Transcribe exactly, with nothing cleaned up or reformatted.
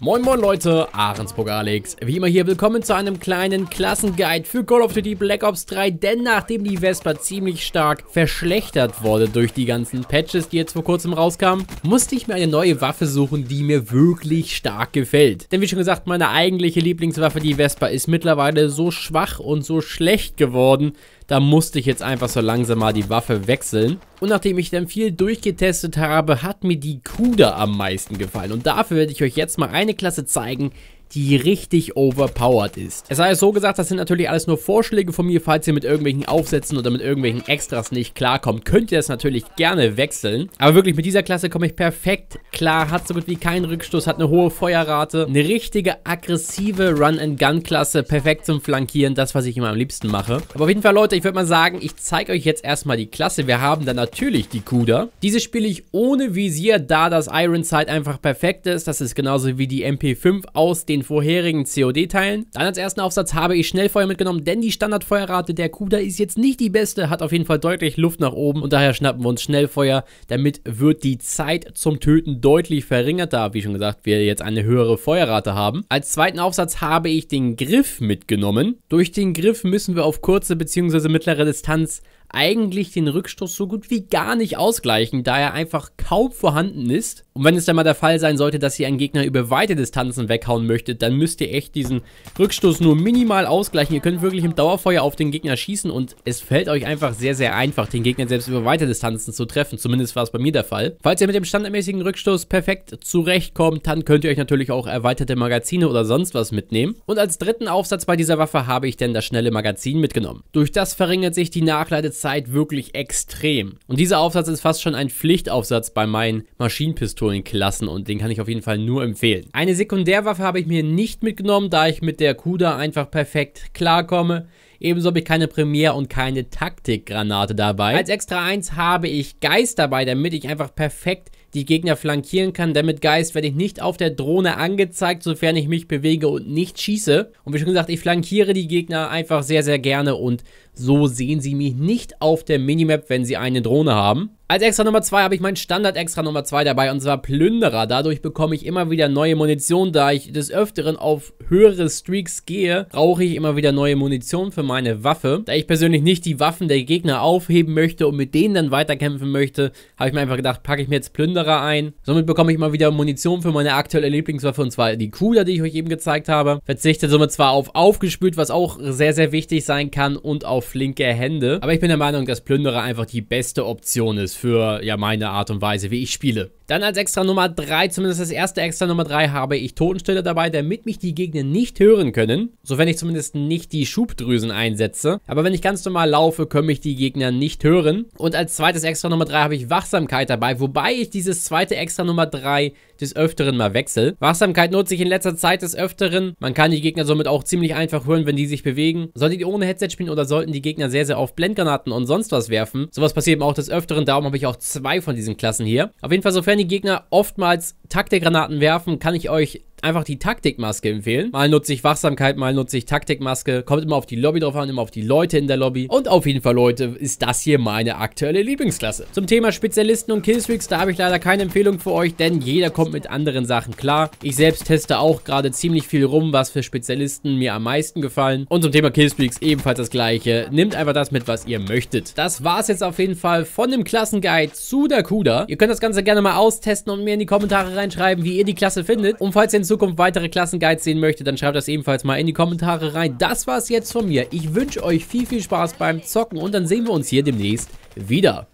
Moin moin Leute, Ahrensburg Alex. Wie immer hier, willkommen zu einem kleinen Klassenguide für Call of Duty Black Ops drei, denn nachdem die Vespa ziemlich stark verschlechtert wurde durch die ganzen Patches, die jetzt vor kurzem rauskamen, musste ich mir eine neue Waffe suchen, die mir wirklich stark gefällt. Denn wie schon gesagt, meine eigentliche Lieblingswaffe, die Vespa, ist mittlerweile so schwach und so schlecht geworden, da musste ich jetzt einfach so langsam mal die Waffe wechseln. Und nachdem ich dann viel durchgetestet habe, hat mir die Kuda am meisten gefallen. Und dafür werde ich euch jetzt mal eine Klasse zeigen, die richtig overpowered ist. Es sei so gesagt, das sind natürlich alles nur Vorschläge von mir. Falls ihr mit irgendwelchen Aufsätzen oder mit irgendwelchen Extras nicht klarkommt, könnt ihr das natürlich gerne wechseln. Aber wirklich, mit dieser Klasse komme ich perfekt klar, hat so gut wie keinen Rückstoß, hat eine hohe Feuerrate, eine richtige aggressive Run-and-Gun-Klasse, perfekt zum Flankieren, das, was ich immer am liebsten mache. Aber auf jeden Fall, Leute, ich würde mal sagen, ich zeige euch jetzt erstmal die Klasse. Wir haben dann natürlich die Kuda. Diese spiele ich ohne Visier, da das Ironside einfach perfekt ist. Das ist genauso wie die M P fünf aus den vorherigen C O D-Teilen. Dann als ersten Aufsatz habe ich Schnellfeuer mitgenommen, denn die Standardfeuerrate der Kuda ist jetzt nicht die beste, hat auf jeden Fall deutlich Luft nach oben und daher schnappen wir uns Schnellfeuer. Damit wird die Zeit zum Töten deutlich verringert, da, wie schon gesagt, wir jetzt eine höhere Feuerrate haben. Als zweiten Aufsatz habe ich den Griff mitgenommen. Durch den Griff müssen wir auf kurze bzw. mittlere Distanz eigentlich den Rückstoß so gut wie gar nicht ausgleichen, da er einfach kaum vorhanden ist. Und wenn es dann mal der Fall sein sollte, dass ihr einen Gegner über weite Distanzen weghauen möchtet, dann müsst ihr echt diesen Rückstoß nur minimal ausgleichen. Ihr könnt wirklich im Dauerfeuer auf den Gegner schießen und es fällt euch einfach sehr, sehr einfach, den Gegner selbst über weite Distanzen zu treffen. Zumindest war es bei mir der Fall. Falls ihr mit dem standardmäßigen Rückstoß perfekt zurechtkommt, dann könnt ihr euch natürlich auch erweiterte Magazine oder sonst was mitnehmen. Und als dritten Aufsatz bei dieser Waffe habe ich dann das schnelle Magazin mitgenommen. Durch das verringert sich die Nachladezeit Zeit wirklich extrem. Und dieser Aufsatz ist fast schon ein Pflichtaufsatz bei meinen Maschinenpistolenklassen und den kann ich auf jeden Fall nur empfehlen. Eine Sekundärwaffe habe ich mir nicht mitgenommen, da ich mit der Kuda einfach perfekt klarkomme. Ebenso habe ich keine Premier- und keine Taktikgranate dabei. Als extra eins habe ich Geist dabei, damit ich einfach perfekt die Gegner flankieren kann. Denn mit Geist werde ich nicht auf der Drohne angezeigt, sofern ich mich bewege und nicht schieße. Und wie schon gesagt, ich flankiere die Gegner einfach sehr, sehr gerne und so sehen sie mich nicht auf der Minimap, wenn sie eine Drohne haben. Als Extra Nummer zwei habe ich mein Standard-Extra Nummer zwei dabei, und zwar Plünderer. Dadurch bekomme ich immer wieder neue Munition. Da ich des Öfteren auf höhere Streaks gehe, brauche ich immer wieder neue Munition für meine Waffe. Da ich persönlich nicht die Waffen der Gegner aufheben möchte und mit denen dann weiterkämpfen möchte, habe ich mir einfach gedacht, packe ich mir jetzt Plünderer ein. Somit bekomme ich immer wieder Munition für meine aktuelle Lieblingswaffe, und zwar die Kuda, die ich euch eben gezeigt habe. Verzichte somit zwar auf aufgespült, was auch sehr, sehr wichtig sein kann, und auf flinke Hände. Aber ich bin der Meinung, dass Plünderer einfach die beste Option ist für, ja, meine Art und Weise, wie ich spiele. Dann als Extra Nummer drei, zumindest das erste Extra Nummer drei, habe ich Totenstille dabei, damit mich die Gegner nicht hören können, sofern ich zumindest nicht die Schubdrüsen einsetze. Aber wenn ich ganz normal laufe, können mich die Gegner nicht hören. Und als zweites Extra Nummer drei habe ich Wachsamkeit dabei, wobei ich dieses zweite Extra Nummer drei des Öfteren mal wechsle. Wachsamkeit nutze ich in letzter Zeit des Öfteren. Man kann die Gegner somit auch ziemlich einfach hören, wenn die sich bewegen. Solltet ihr ohne Headset spielen oder sollten die Gegner sehr, sehr oft Blendgranaten und sonst was werfen? Sowas passiert eben auch des Öfteren, darum habe ich auch zwei von diesen Klassen hier. Auf jeden Fall, sofern die Gegner oftmals Taktikgranaten werfen, kann ich euch einfach die Taktikmaske empfehlen. Mal nutze ich Wachsamkeit, mal nutze ich Taktikmaske. Kommt immer auf die Lobby drauf an, immer auf die Leute in der Lobby. Und auf jeden Fall, Leute, ist das hier meine aktuelle Lieblingsklasse. Zum Thema Spezialisten und Killstreaks, da habe ich leider keine Empfehlung für euch, denn jeder kommt mit anderen Sachen klar. Ich selbst teste auch gerade ziemlich viel rum, was für Spezialisten mir am meisten gefallen. Und zum Thema Killstreaks ebenfalls das gleiche. Nehmt einfach das mit, was ihr möchtet. Das war es jetzt auf jeden Fall von dem Klassenguide zu der Kuda. Ihr könnt das Ganze gerne mal austesten und mir in die Kommentare reinschreiben, wie ihr die Klasse findet. Und falls ihr Zukunft weitere Klassenguides sehen möchte, dann schreibt das ebenfalls mal in die Kommentare rein. Das war's jetzt von mir. Ich wünsche euch viel, viel Spaß beim Zocken und dann sehen wir uns hier demnächst wieder.